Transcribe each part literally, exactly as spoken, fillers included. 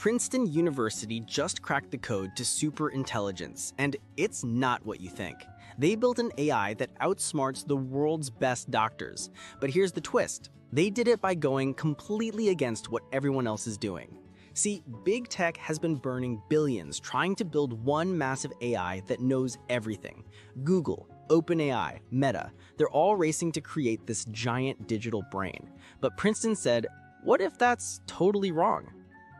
Princeton University just cracked the code to superintelligence, and it's not what you think. They built an A I that outsmarts the world's best doctors. But here's the twist. They did it by going completely against what everyone else is doing. See, big tech has been burning billions trying to build one massive A I that knows everything. Google, OpenAI, Meta, they're all racing to create this giant digital brain. But Princeton said, what if that's totally wrong?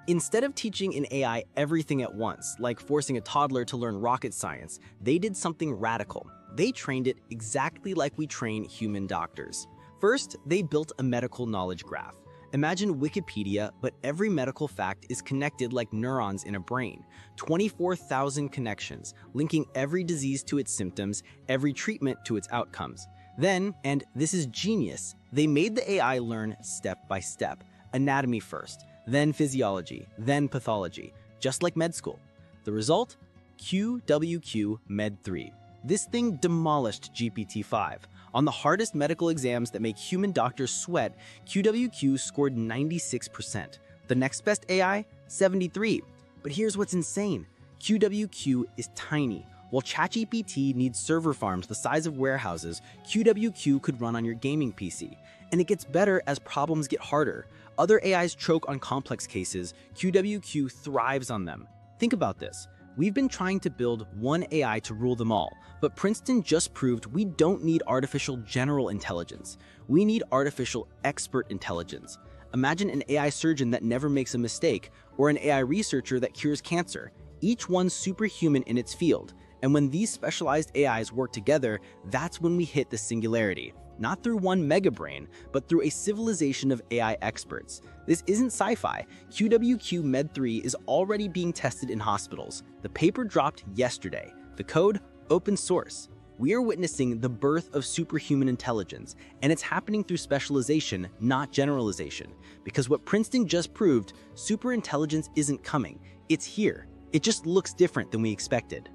Instead of teaching an A I everything at once, like forcing a toddler to learn rocket science, they did something radical. They trained it exactly like we train human doctors. First, they built a medical knowledge graph. Imagine Wikipedia, but every medical fact is connected like neurons in a brain. twenty-four thousand connections, linking every disease to its symptoms, every treatment to its outcomes. Then, and this is genius, they made the A I learn step by step. Anatomy first, then physiology, then pathology, just like med school. The result? Q W Q Med three. This thing demolished G P T five. On the hardest medical exams that make human doctors sweat, Q W Q scored ninety-six percent. The next best A I, seventy-three. But here's what's insane. Q W Q is tiny. While ChatGPT needs server farms the size of warehouses, Q W Q could run on your gaming P C. And it gets better as problems get harder. Other A Is choke on complex cases. Q W Q thrives on them. Think about this. We've been trying to build one A I to rule them all, but Princeton just proved we don't need artificial general intelligence. We need artificial expert intelligence. Imagine an A I surgeon that never makes a mistake, or an A I researcher that cures cancer, each one superhuman in its field. And when these specialized A Is work together, that's when we hit the singularity. Not through one megabrain, but through a civilization of A I experts. This isn't sci-fi. Q W Q Med three is already being tested in hospitals. The paper dropped yesterday. The code, open source. We are witnessing the birth of superhuman intelligence, and it's happening through specialization, not generalization. Because what Princeton just proved, superintelligence isn't coming. It's here. It just looks different than we expected.